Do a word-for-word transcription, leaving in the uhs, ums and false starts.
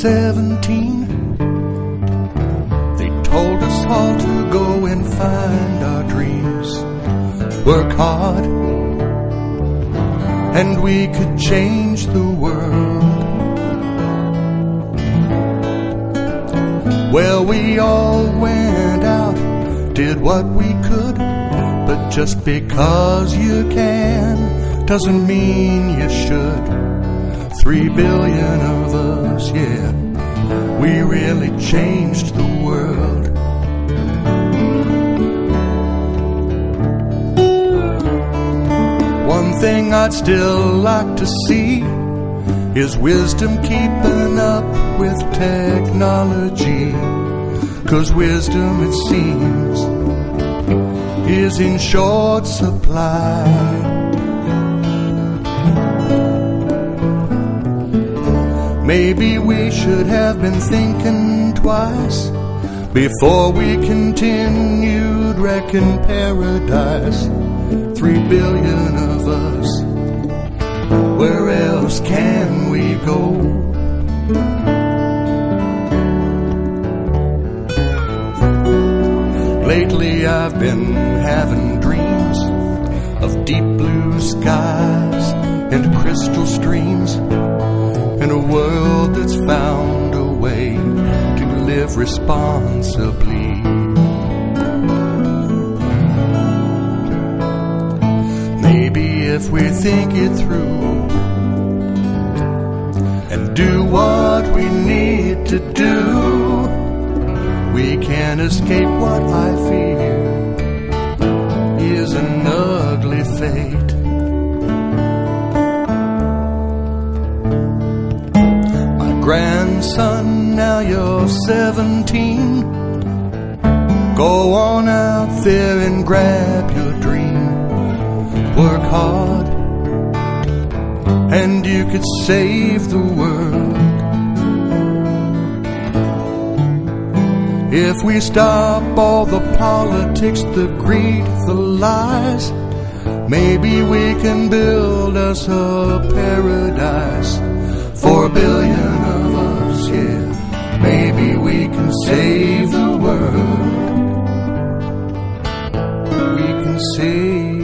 seventeen. They told us all to go and find our dreams, work hard, and we could change the world. Well, we all went out, did what we could, but just because you can doesn't mean you should. Three billion of us, yeah, we really changed the world. One thing I'd still like to see is wisdom keeping up with technology, 'cause wisdom, it seems, is in short supply. Maybe we should have been thinking twice before we continued wrecking paradise. Three billion of us, where else can we go? Lately I've been having dreams of deep blue skies and crystal streams, in a world that's found a way to live responsibly. Maybe if we think it through and do what we need to do, we can escape what I fear is an ugly fate. Grandson, now you're seventeen. Go on out there and grab your dream. Work hard, and you could save the world. If we stop all the politics, the greed, the lies, maybe we can build us a paradise. Four billion of us, yeah, maybe we can save the world. We can save